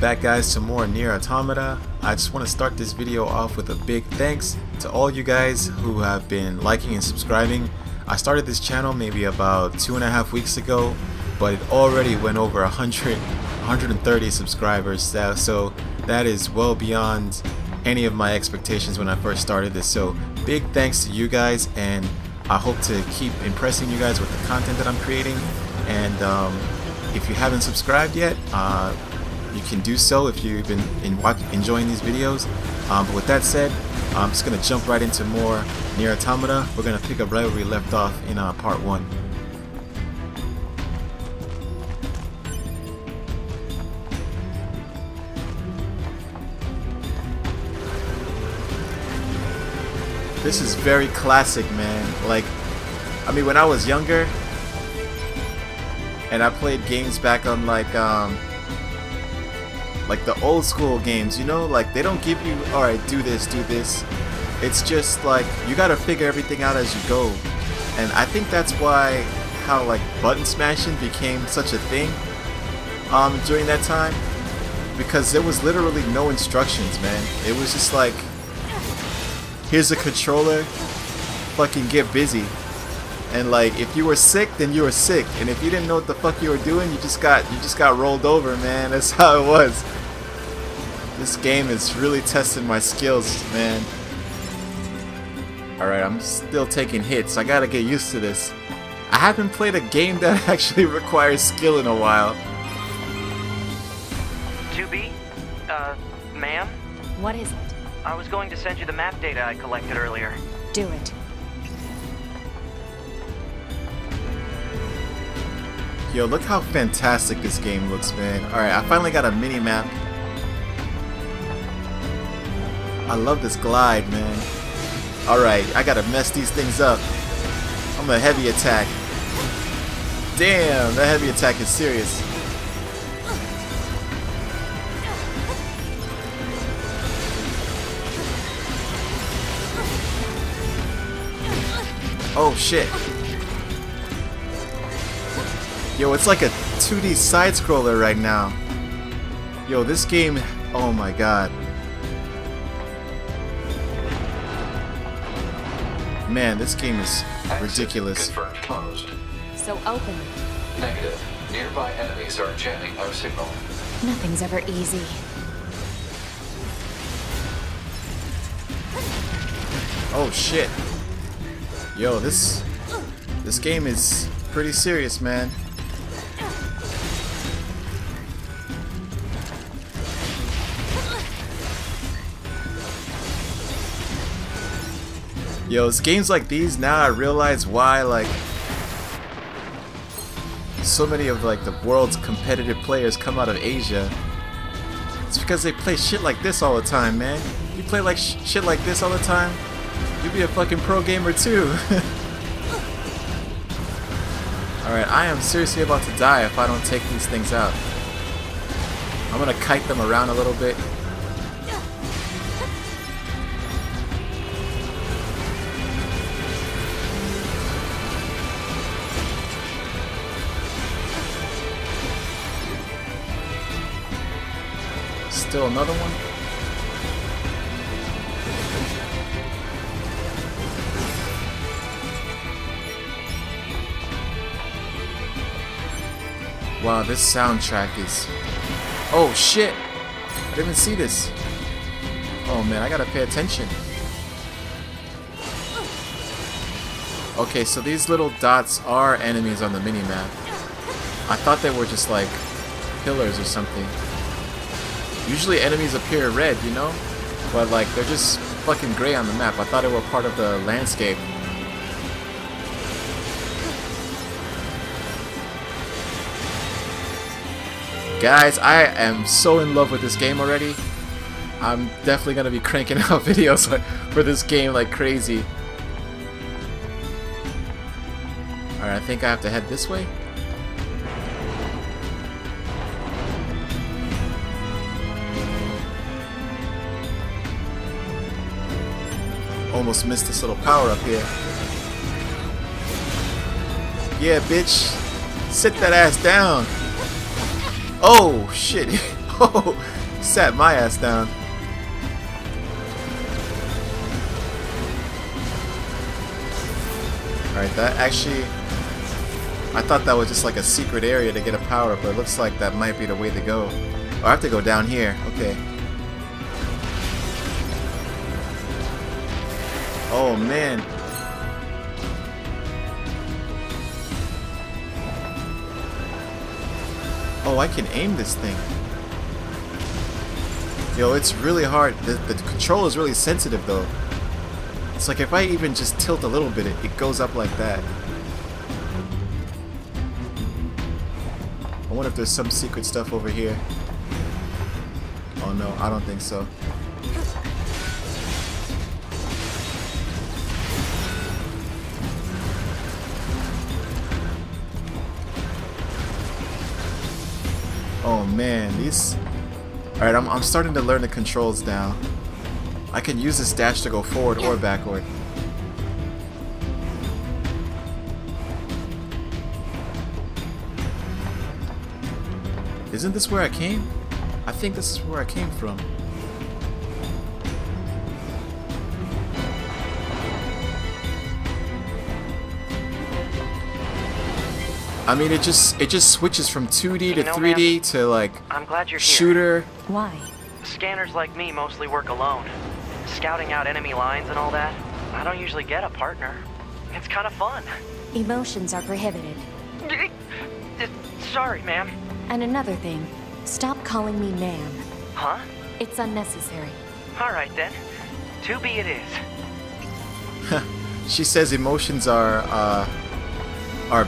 Welcome back guys to more Nier Automata. I just want to start this video off with a big thanks to all you guys who have been liking and subscribing. I started this channel maybe about 2.5 weeks ago, but it already went over 130 subscribers, so that is well beyond any of my expectations when I first started this. So big thanks to you guys, and I hope to keep impressing you guys with the content that I'm creating. And if you haven't subscribed yet, you can do so if you've been enjoying these videos. But with that said, I'm just going to jump right into more Nier Automata. We're going to pick up right where we left off in part 1. This is very classic, man. Like, I mean, when I was younger and I played games back on like the old school games, you know, like they don't give you, alright, do this. It's just like, you gotta figure everything out as you go. And I think that's why, how like button smashing became such a thing during that time. Because there was literally no instructions, man. It was just like, here's a controller, fucking get busy. And like, if you were sick, then you were sick. And if you didn't know what the fuck you were doing, you just got rolled over, man. That's how it was. This game is really testing my skills, man. Alright, I'm still taking hits. I gotta get used to this. I haven't played a game that actually requires skill in a while. 2B? Ma'am? What is it? I was going to send you the map data I collected earlier. Do it. Yo, look how fantastic this game looks, man. Alright, I finally got a mini-map. I love this glide, man. Alright, I gotta mess these things up. I'm a heavy attack. Damn, that heavy attack is serious. Oh, shit. Yo, it's like a 2D side-scroller right now. Yo, this game... oh my god. Man, this game is ridiculous. So open. Negative. Nearby enemies are jamming our signal. Nothing's ever easy. Oh shit. Yo, this game is pretty serious, man. Yo, it's games like these now I realize why like so many of like the world's competitive players come out of Asia. It's because they play shit like this all the time, man. You play like shit like this all the time, you'd be a fucking pro gamer too. Alright, I am seriously about to die if I don't take these things out. I'm gonna kite them around a little bit. Still another one. Wow, this soundtrack is... oh shit! I didn't even see this. Oh man, I gotta pay attention. Okay, so these little dots are enemies on the minimap. I thought they were just like pillars or something. Usually enemies appear red, you know? But like, they're just fucking gray on the map. I thought they were part of the landscape. Guys, I am so in love with this game already. I'm definitely gonna be cranking out videos for this game like crazy. Alright, I think I have to head this way. Almost missed this little power up here. Yeah, bitch. Sit that ass down. Oh, shit. Oh, sat my ass down. Alright, that actually... I thought that was just like a secret area to get a power-up, but it looks like that might be the way to go. Oh, I have to go down here. Okay. Oh, man. Oh, I can aim this thing. Yo, it's really hard. The control is really sensitive, though. It's like if I even just tilt a little bit, it goes up like that. I wonder if there's some secret stuff over here. Oh no, I don't think so. Oh man, these... Alright, I'm starting to learn the controls now. I can use this dash to go forward or backward. Isn't this where I came? I think this is where I came from. I mean, it just switches from 2D to 3D to like shooter. Why? Scanners like me mostly work alone. Scouting out enemy lines and all that, I don't usually get a partner. It's kind of fun. Emotions are prohibited. Sorry, ma'am. And another thing, stop calling me ma'am. Huh? It's unnecessary. All right, then. 2B it is. She says emotions are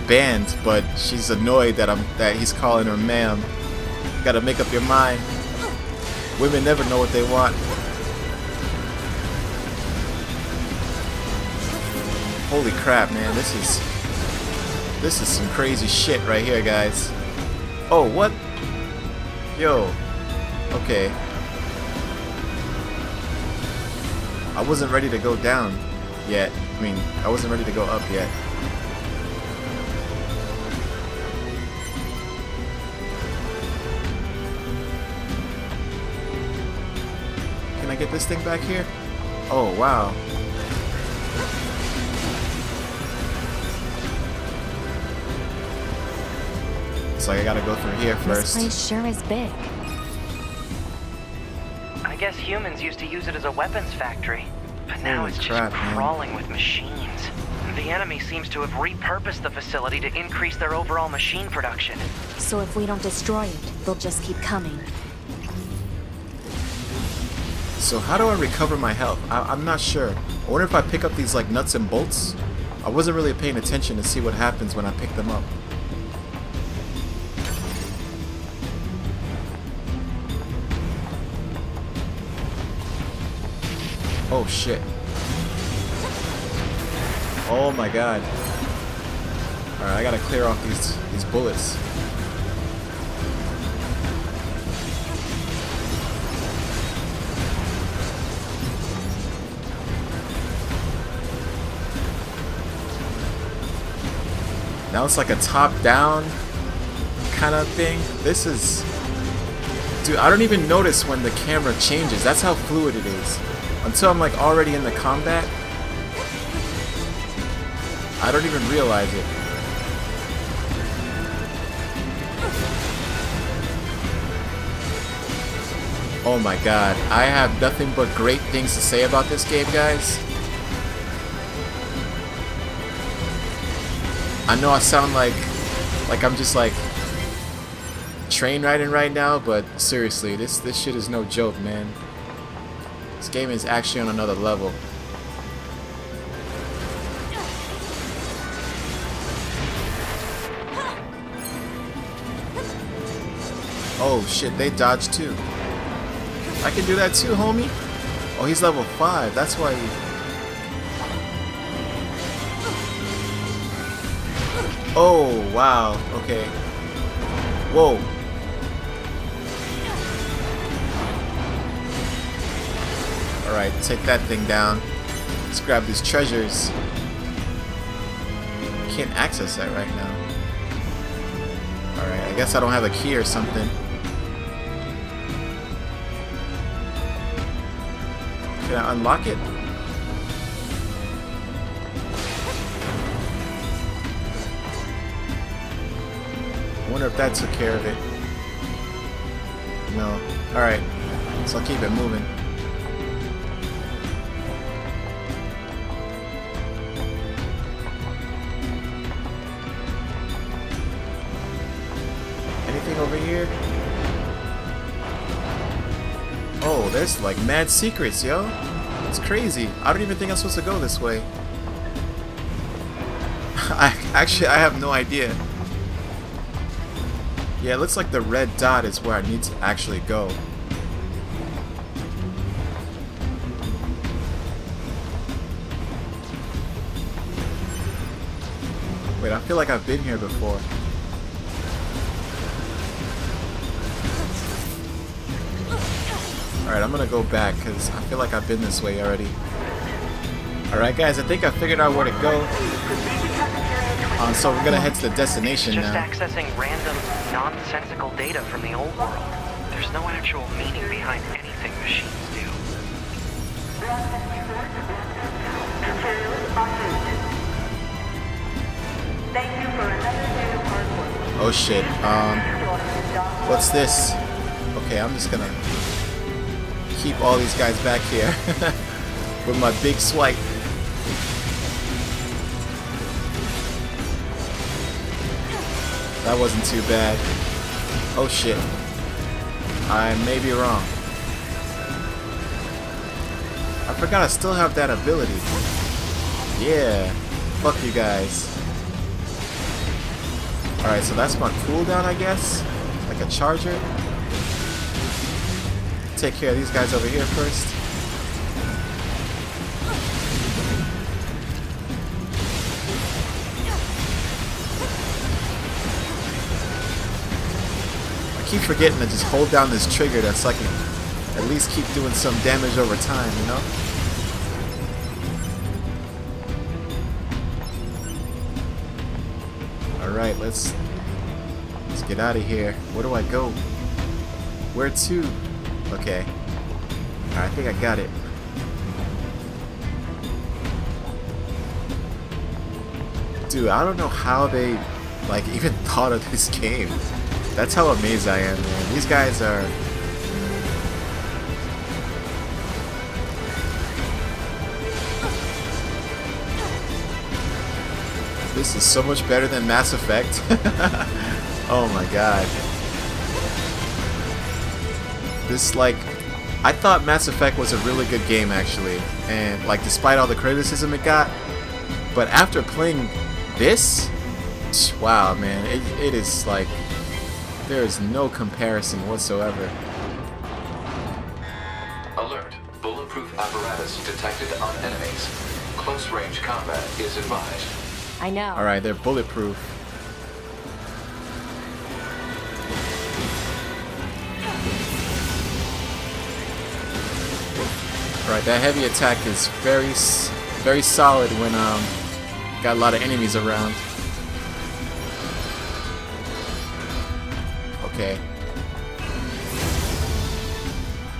banned, but she's annoyed that he's calling her ma'am. Gotta make up your mind. Women never know what they want. Holy crap, man, this is some crazy shit right here, guys. Oh, what? Yo. Okay. I wasn't ready to go down yet. I mean, I wasn't ready to go up yet. Can I get this thing back here? Oh, wow. So I gotta go through here first. This place sure is big. I guess humans used to use it as a weapons factory, but now it's just crawling with machines. The enemy seems to have repurposed the facility to increase their overall machine production. So if we don't destroy it, they'll just keep coming. So how do I recover my health? I'm not sure. I wonder if I pick up these like nuts and bolts. I wasn't really paying attention to see what happens when I pick them up. Oh shit. Oh my god. Alright, I gotta clear off these bullets. Now it's like a top-down kind of thing. This is... Dude, I don't even notice when the camera changes. That's how fluid it is. Until I'm like already in the combat, I don't even realize it. Oh my god, I have nothing but great things to say about this game, guys. I know I sound like I'm just like train riding right now, but seriously, this shit is no joke, man. This game is actually on another level. Oh shit, they dodged too. I can do that too, homie. Oh, he's level 5. That's why he... Oh, wow. Okay. Whoa. Alright, take that thing down. Let's grab these treasures. Can't access that right now. Alright, I guess I don't have a key or something. Can I unlock it? I wonder if that took care of it. No. Alright. So I'll keep it moving. Anything over here? Oh, there's like mad secrets, yo. It's crazy. I don't even think I'm supposed to go this way. I have no idea. Yeah, it looks like the red dot is where I need to actually go. Wait, I feel like I've been here before. Alright, I'm gonna go back because I feel like I've been this way already. Alright guys, I think I figured out where to go. So we're gonna head to the destination now. Just accessing random, nonsensical data from the old world. There's no actual meaning behind anything machines do. Oh shit, what's this? Okay, I'm just gonna keep all these guys back here with my big swipe. That wasn't too bad. Oh shit. I may be wrong. I forgot I still have that ability. Yeah. Fuck you guys. Alright, so that's my cooldown, I guess. Like a charger. Take care of these guys over here first. I keep forgetting to just hold down this trigger that's like at least keep doing some damage over time, you know? Alright, let's get out of here. Where do I go? Where to? Okay. I think I got it. Dude, I don't know how they like even thought of this game. That's how amazed I am, man. These guys are... This is so much better than Mass Effect. Oh my god. This, like, I thought Mass Effect was a really good game actually, and like despite all the criticism it got, but after playing this, wow man, it is like, there is no comparison whatsoever. Alert, bulletproof apparatus detected on enemies. Close range combat is advised. I know. Alright, they're bulletproof. Right, that heavy attack is very solid when got a lot of enemies around. Okay.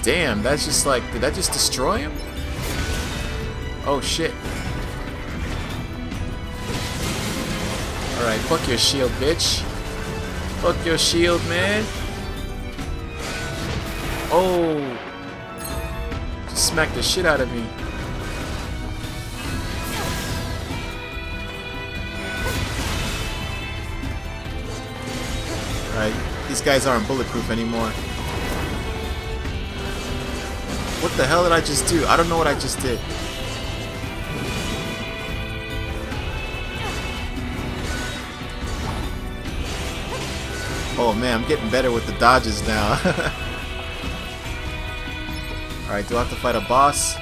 Damn, that's just like, did that just destroy him? Oh shit. Alright, fuck your shield, bitch. Fuck your shield, man. Oh. Smack the shit out of me. Alright, these guys aren't bulletproof anymore. What the hell did I just do? I don't know what I just did. Oh man, I'm getting better with the dodges now. Alright, do I have to fight a boss?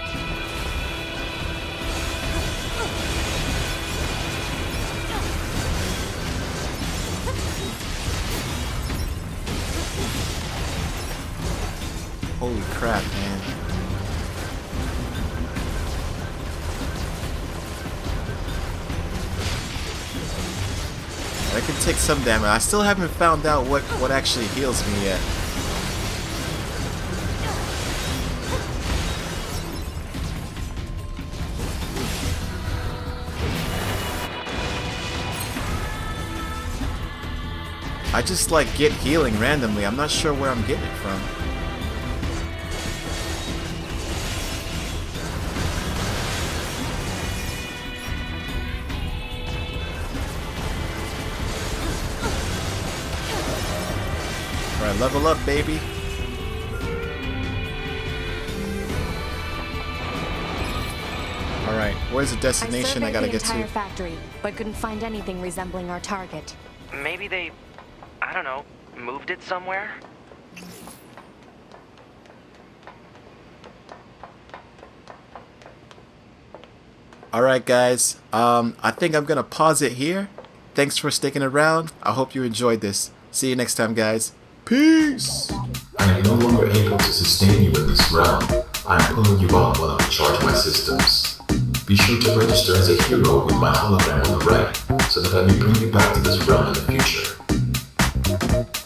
Holy crap, man. I can take some damage. I still haven't found out what actually heals me yet. I just like get healing randomly. I'm not sure where I'm getting it from. Alright, level up, baby. Alright, where's the destination I gotta get to? I surveyed the entire factory, but couldn't find anything resembling our target. Maybe they, I don't know, moved it somewhere? Alright guys, I think I'm gonna pause it here. Thanks for sticking around. I hope you enjoyed this. See you next time, guys. Peace! I am no longer able to sustain you in this realm. I am pulling you off while I recharge my systems. Be sure to register as a hero with my hologram on the right, so that I may bring you back to this realm in the future.